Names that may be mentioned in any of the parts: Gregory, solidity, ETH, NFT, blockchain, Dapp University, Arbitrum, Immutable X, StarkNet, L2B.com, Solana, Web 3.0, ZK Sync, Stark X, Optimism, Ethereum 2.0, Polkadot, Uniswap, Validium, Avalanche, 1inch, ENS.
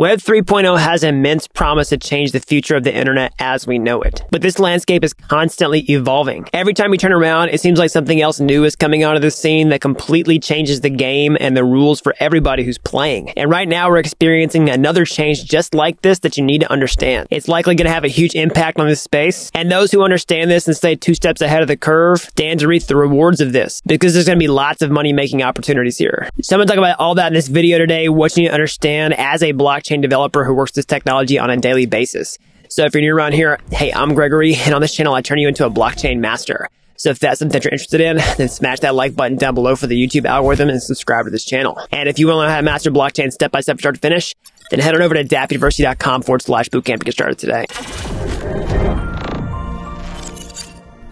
Web 3.0 has immense promise to change the future of the internet as we know it. But this landscape is constantly evolving. Every time we turn around, it seems like something else new is coming onto the scene that completely changes the game and the rules for everybody who's playing. And right now, we're experiencing another change just like this that you need to understand. It's likely going to have a huge impact on this space. And those who understand this and stay two steps ahead of the curve stand to reap the rewards of this, because there's going to be lots of money-making opportunities here. So I'm going to talk about all that in this video today, what you need to understand as a blockchain developer who works this technology on a daily basis. So if you're new around here, hey, I'm Gregory, and on this channel, I turn you into a blockchain master. So if that's something that you're interested in, then smash that like button down below for the YouTube algorithm and subscribe to this channel. And if you want to learn how to master blockchain step-by-step, start to finish, then head on over to dappuniversity.com/bootcamp to get started today.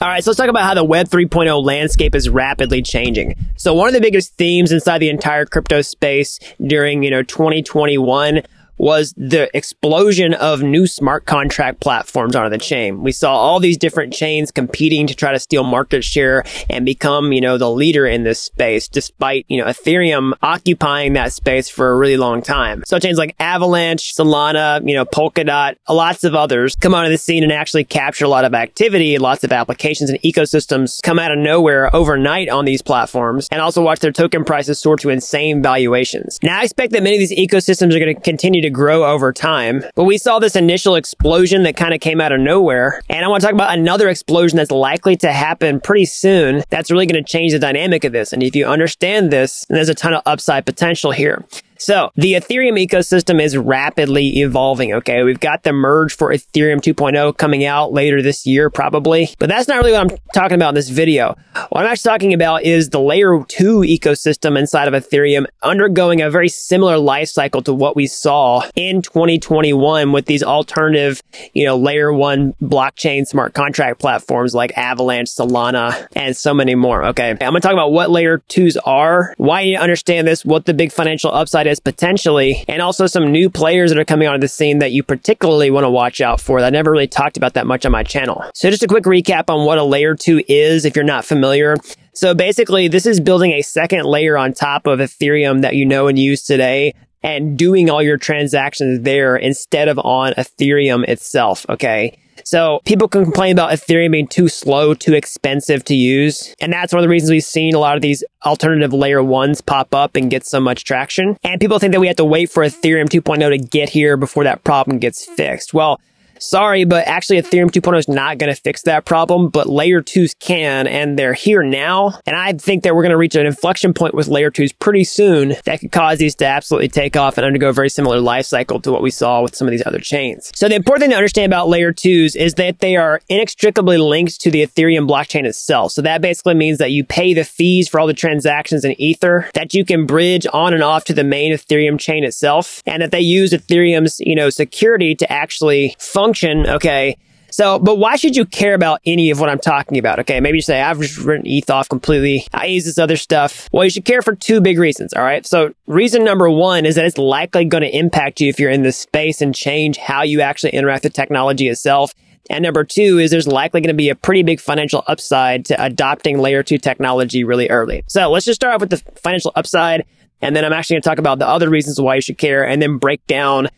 All right, so let's talk about how the Web 3.0 landscape is rapidly changing. So one of the biggest themes inside the entire crypto space during, 2021 was the explosion of new smart contract platforms onto the chain. We saw all these different chains competing to try to steal market share and become, the leader in this space, despite, Ethereum occupying that space for a really long time. So chains like Avalanche, Solana, Polkadot, lots of others come onto the scene and actually capture a lot of activity, lots of applications and ecosystems come out of nowhere overnight on these platforms, and also watch their token prices soar to insane valuations. Now, I expect that many of these ecosystems are going to continue to grow over time, but we saw this initial explosion that kind of came out of nowhere. And I want to talk about another explosion that's likely to happen pretty soon that's really going to change the dynamic of this. And if you understand this, then there's a ton of upside potential here. So the Ethereum ecosystem is rapidly evolving, okay? We've got the merge for Ethereum 2.0 coming out later this year, probably. But that's not really what I'm talking about in this video. What I'm actually talking about is the layer 2 ecosystem inside of Ethereum undergoing a very similar life cycle to what we saw in 2021 with these alternative, layer 1 blockchain smart contract platforms like Avalanche, Solana, and so many more, okay? I'm going to talk about what layer 2s are, why you need to understand this, what the big financial upside is potentially, and also some new players that are coming onto the scene that you particularly want to watch out for. I never really talked about that much on my channel. So just a quick recap on what a layer 2 is if you're not familiar. So basically, this is building a second layer on top of Ethereum that you know and use today, and doing all your transactions there instead of on Ethereum itself, okay? So people can complain about Ethereum being too slow, too expensive to use. And that's one of the reasons we've seen a lot of these alternative layer ones pop up and get so much traction. And people think that we have to wait for Ethereum 2.0 to get here before that problem gets fixed. Well, sorry, but actually Ethereum 2.0 is not going to fix that problem, but layer 2s can, and they're here now. And I think that we're going to reach an inflection point with layer 2s pretty soon that could cause these to absolutely take off and undergo a very similar life cycle to what we saw with some of these other chains. So the important thing to understand about layer 2s is that they are inextricably linked to the Ethereum blockchain itself. So that basically means that you pay the fees for all the transactions in Ether, that you can bridge on and off to the main Ethereum chain itself, and that they use Ethereum's, security to actually function, okay? So, but why should you care about any of what I'm talking about, okay? Maybe you say, I've just written ETH off completely. I use this other stuff. Well, you should care for two big reasons, all right? So reason number one is that it's likely going to impact you if you're in this space and change how you actually interact with technology itself. And number two is there's likely going to be a pretty big financial upside to adopting layer 2 technology really early. So let's just start off with the financial upside, and then I'm actually going to talk about the other reasons why you should care, and then break down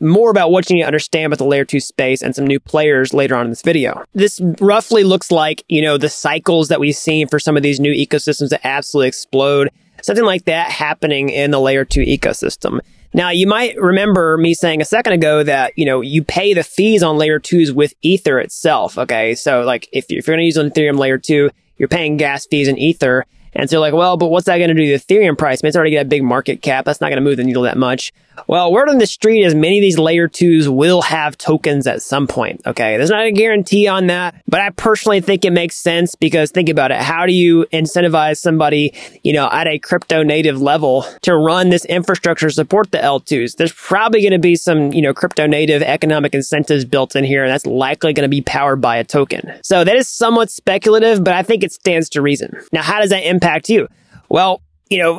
more about what you need to understand about the layer 2 space and some new players later on in this video. This roughly looks like, the cycles that we've seen for some of these new ecosystems that absolutely explode. Something like that happening in the layer 2 ecosystem. Now, you might remember me saying a second ago that, you pay the fees on layer 2s with Ether itself, okay? So, like, if you're going to use an Ethereum layer 2, you're paying gas fees in Ether. And so you're like, well, but what's that going to do to the Ethereum price? I mean, it's already got a big market cap. That's not going to move the needle that much. Well, word on the street is many of these layer 2s will have tokens at some point, okay? There's not a guarantee on that, but I personally think it makes sense, because think about it. How do you incentivize somebody, at a crypto native level to run this infrastructure to support the L2s? There's probably going to be some, crypto native economic incentives built in here, and that's likely going to be powered by a token. So that is somewhat speculative, but I think it stands to reason. Now, how does that impact you? Well,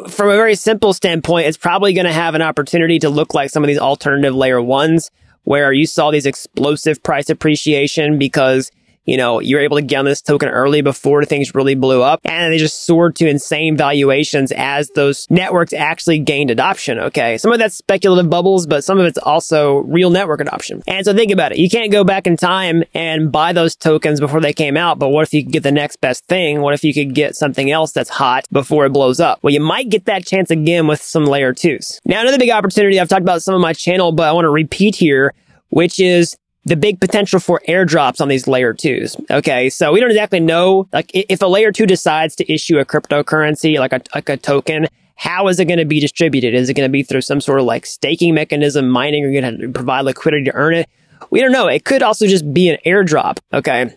from a very simple standpoint, it's probably going to have an opportunity to look like some of these alternative layer 1s, where you saw these explosive price appreciation because you know, you're able to get on this token early before things really blew up, and they just soared to insane valuations as those networks actually gained adoption. Okay, some of that's speculative bubbles, but some of it's also real network adoption. And so think about it. You can't go back in time and buy those tokens before they came out, but what if you could get the next best thing? What if you could get something else that's hot before it blows up? Well, you might get that chance again with some layer twos. Now, another big opportunity I've talked about some of my channel, but I want to repeat here, which is the big potential for airdrops on these layer twos. Okay, so we don't exactly know, like, if a layer two decides to issue a cryptocurrency, like a token, how is it going to be distributed? Is it going to be through some sort of like staking mechanism, mining, or you're going to provide liquidity to earn it? We don't know. It could also just be an airdrop. Okay,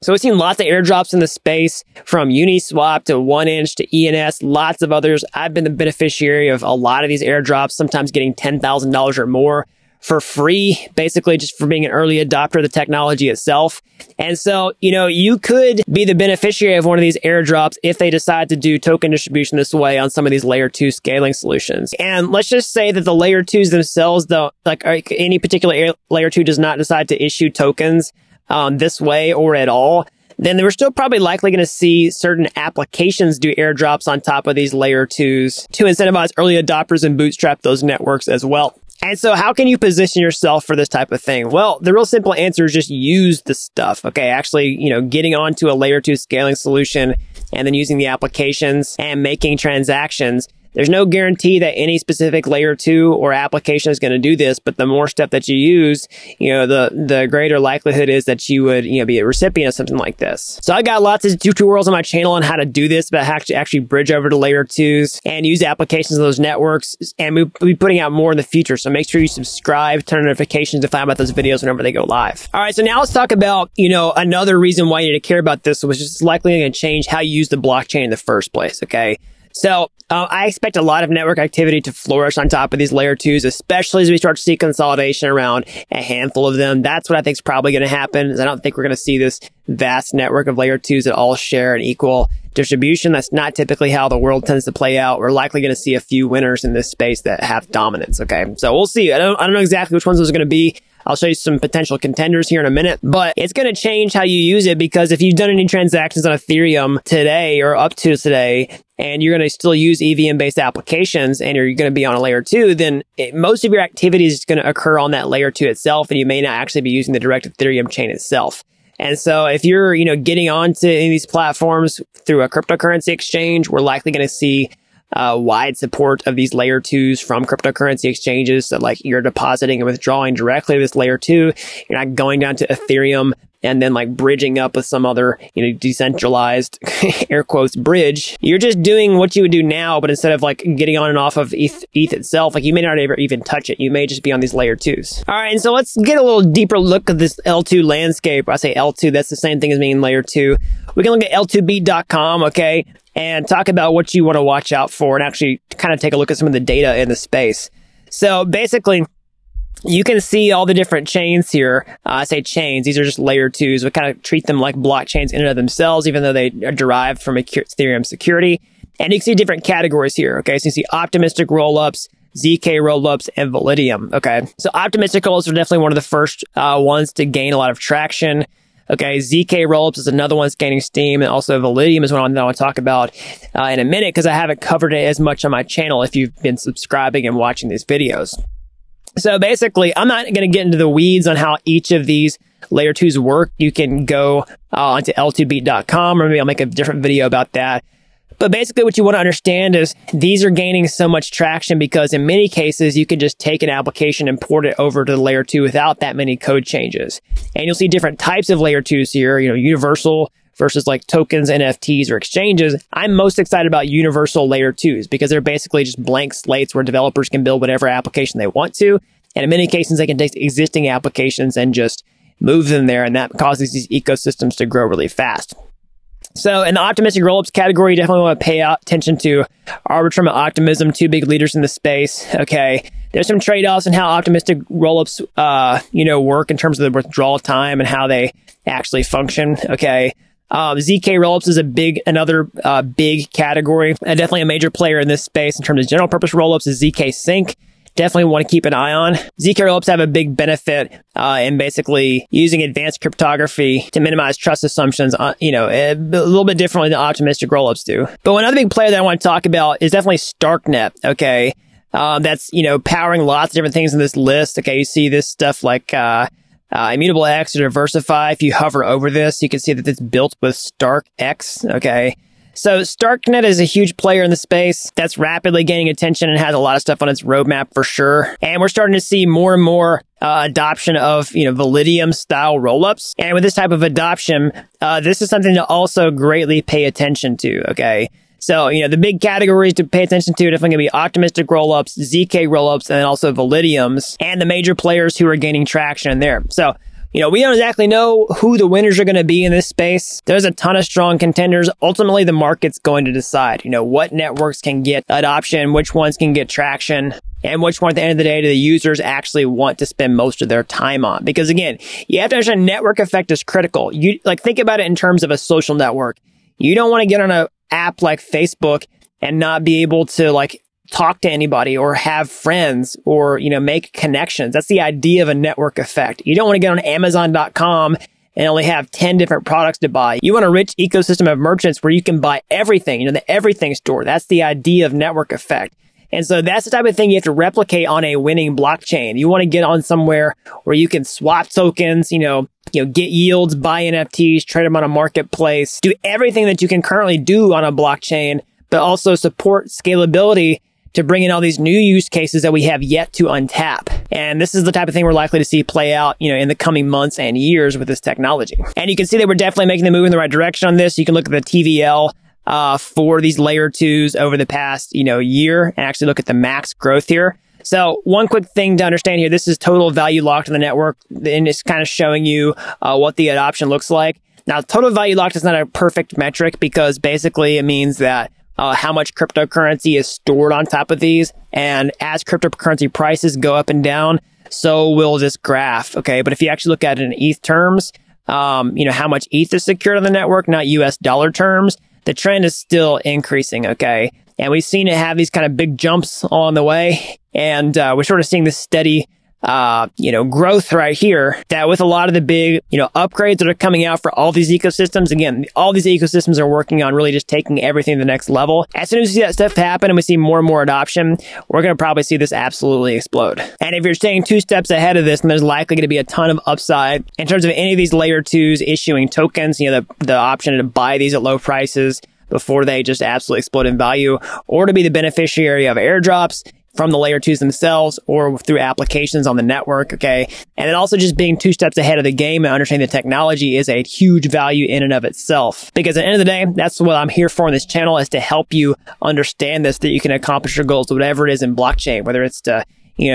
so we've seen lots of airdrops in the space, from Uniswap to 1inch to ENS, lots of others. I've been the beneficiary of a lot of these airdrops, sometimes getting $10,000 or more for free, basically just for being an early adopter of the technology itself. And so, you know, you could be the beneficiary of one of these airdrops if they decide to do token distribution this way on some of these layer two scaling solutions. And let's just say that the layer twos themselves, though, like any particular layer two does not decide to issue tokens this way or at all, then we're still probably likely going to see certain applications do airdrops on top of these layer twos to incentivize early adopters and bootstrap those networks as well. And so how can you position yourself for this type of thing? Well, the real simple answer is just use the stuff. Okay, actually, you know, getting onto a layer two scaling solution and then using the applications and making transactions. There's no guarantee that any specific layer two or application is going to do this, but the more stuff that you use, you know, the greater likelihood is that you would, you know, be a recipient of something like this. So I got lots of tutorials on my channel on how to do this, but how to actually bridge over to layer twos and use applications of those networks. And we'll be putting out more in the future. So make sure you subscribe, turn on notifications to find out about those videos whenever they go live. All right, so now let's talk about, you know, another reason why you need to care about this, which is likely going to change how you use the blockchain in the first place. Okay. So I expect a lot of network activity to flourish on top of these layer twos, especially as we start to see consolidation around a handful of them. That's what I think is probably going to happen. Is I don't think we're going to see this vast network of layer twos that all share an equal distribution. That's not typically how the world tends to play out. We're likely going to see a few winners in this space that have dominance. Okay, so we'll see. I don't know exactly which ones those are going to be. I'll show you some potential contenders here in a minute, but it's going to change how you use it, because if you've done any transactions on Ethereum today or up to today, and you're going to still use EVM-based applications and you're going to be on a layer two, then most of your activity is going to occur on that layer two itself, and you may not actually be using the direct Ethereum chain itself. And so if you're, you know, getting onto any of these platforms through a cryptocurrency exchange, we're likely going to see wide support of these layer twos from cryptocurrency exchanges. So like you're depositing and withdrawing directly to this layer two. You're not going down to Ethereum and then like bridging up with some other, you know, decentralized air quotes bridge. You're just doing what you would do now, but instead of like getting on and off of ETH itself, like you may not ever even touch it. You may just be on these layer twos. All right, and so let's get a little deeper look at this L2 landscape. I say L2, that's the same thing as being layer two. We can look at L2B.com, okay, and talk about what you want to watch out for and actually kind of take a look at some of the data in the space. So basically, you can see all the different chains here. I say chains. These are just layer twos. We kind of treat them like blockchains in and of themselves, even though they are derived from Ethereum security. And you can see different categories here. Okay, so you see optimistic rollups, ZK rollups, and Validium. Okay, so optimistic rollups are definitely one of the first ones to gain a lot of traction. Okay, ZK rollups is another one that's gaining steam, and also Validium is one that I want to talk about in a minute, because I haven't covered it as much on my channel if you've been subscribing and watching these videos. So basically, I'm not going to get into the weeds on how each of these layer twos work. You can go onto L2B.com, or maybe I'll make a different video about that. But basically what you want to understand is these are gaining so much traction because in many cases, you can just take an application and port it over to layer two without that many code changes. And you'll see different types of layer twos here, you know, universal versus like tokens, NFTs, or exchanges. I'm most excited about universal layer twos because they're basically just blank slates where developers can build whatever application they want to. And in many cases, they can take existing applications and just move them there. And that causes these ecosystems to grow really fast. So in the optimistic rollups category, you definitely want to pay attention to Arbitrum and Optimism, two big leaders in the space. Okay, there's some trade-offs in how optimistic rollups, you know, work in terms of the withdrawal time and how they actually function. Okay, ZK rollups is another big category. Definitely a major player in this space in terms of general purpose rollups is ZK Sync. definitely want to keep an eye on. ZK rollups have a big benefit in basically using advanced cryptography to minimize trust assumptions, a little bit differently than optimistic rollups do. But one other big player that I want to talk about is definitely StarkNet, okay? That's, powering lots of different things in this list. Okay, you see this stuff like Immutable X or Diversify. If you hover over this, you can see that it's built with Stark X, okay? So StarkNet is a huge player in the space that's rapidly gaining attention and has a lot of stuff on its roadmap for sure. And we're starting to see more and more adoption of, Validium style rollups. And with this type of adoption, this is something to also greatly pay attention to, okay? So, the big categories to pay attention to are definitely going to be optimistic rollups, ZK rollups, and then also Validiums, and the major players who are gaining traction in there. So, we don't exactly know who the winners are going to be in this space. There's a ton of strong contenders. Ultimately, the market's going to decide, what networks can get adoption, which ones can get traction, and which one at the end of the day do the users actually want to spend most of their time on. Because again, you have to understand network effect is critical. Think about it in terms of a social network. You don't want to get on a app like Facebook and not be able to talk to anybody or have friends or, make connections. That's the idea of a network effect. You don't want to get on Amazon.com and only have 10 different products to buy. You want a rich ecosystem of merchants where you can buy everything, the everything store. That's the idea of network effect. And so that's the type of thing you have to replicate on a winning blockchain. You want to get on somewhere where you can swap tokens, get yields, buy NFTs, trade them on a marketplace, do everything that you can currently do on a blockchain, but also support scalability to bring in all these new use cases that we have yet to untap. And this is the type of thing we're likely to see play out, in the coming months and years with this technology. And you can see that we're definitely making the move in the right direction on this. You can look at the TVL for these layer twos over the past, year and actually look at the max growth here. So one quick thing to understand here, this is total value locked in the network, and it's kind of showing you what the adoption looks like. Now, total value locked is not a perfect metric because basically it means that how much cryptocurrency is stored on top of these. And as cryptocurrency prices go up and down, so will this graph, okay? But if you actually look at it in ETH terms, how much ETH is secured on the network, not US dollar terms, the trend is still increasing, okay? And we've seen it have these kind of big jumps along the way. And we're sort of seeing this steady, growth right here that with a lot of the big, upgrades that are coming out for all these ecosystems. Again, all these ecosystems are working on really just taking everything to the next level. As soon as we see that stuff happen and we see more and more adoption, we're going to probably see this absolutely explode. And if you're staying two steps ahead of this, then there's likely going to be a ton of upside in terms of any of these layer twos issuing tokens, the option to buy these at low prices before they just absolutely explode in value, or to be the beneficiary of airdrops from the layer twos themselves or through applications on the network, okay? And then also just being two steps ahead of the game and understanding the technology is a huge value in and of itself. Because at the end of the day, that's what I'm here for on this channel, is to help you understand this, that you can accomplish your goals, whatever it is in blockchain, whether it's to,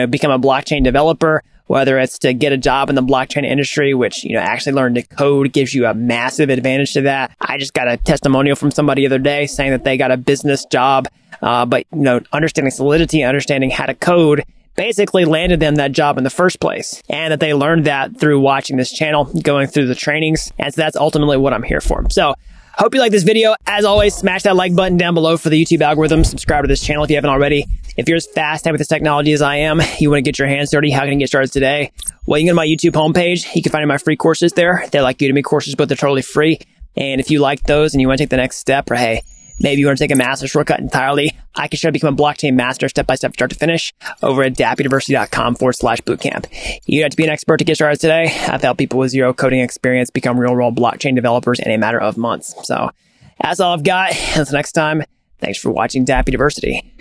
become a blockchain developer, whether it's to get a job in the blockchain industry, which, actually learning to code gives you a massive advantage to that. I just got a testimonial from somebody the other day saying that they got a business job, but, understanding Solidity, understanding how to code basically landed them that job in the first place, and that they learned that through watching this channel, going through the trainings. And so that's ultimately what I'm here for. So hope you like this video. As always, smash that like button down below for the YouTube algorithm. Subscribe to this channel if you haven't already. If you're as fast with this technology as I am, you want to get your hands dirty, how can you get started today? Well, you can go to my YouTube homepage. You can find my free courses there. They're like Udemy courses, but they're totally free. And if you like those and you want to take the next step, or hey, maybe you want to take a master shortcut entirely, I can show you how to become a blockchain master step-by-step, start to finish over at dappuniversity.com/bootcamp. You don't have to be an expert to get started today. I've helped people with zero coding experience become real-world blockchain developers in a matter of months. So that's all I've got. Until next time, thanks for watching Dapp University.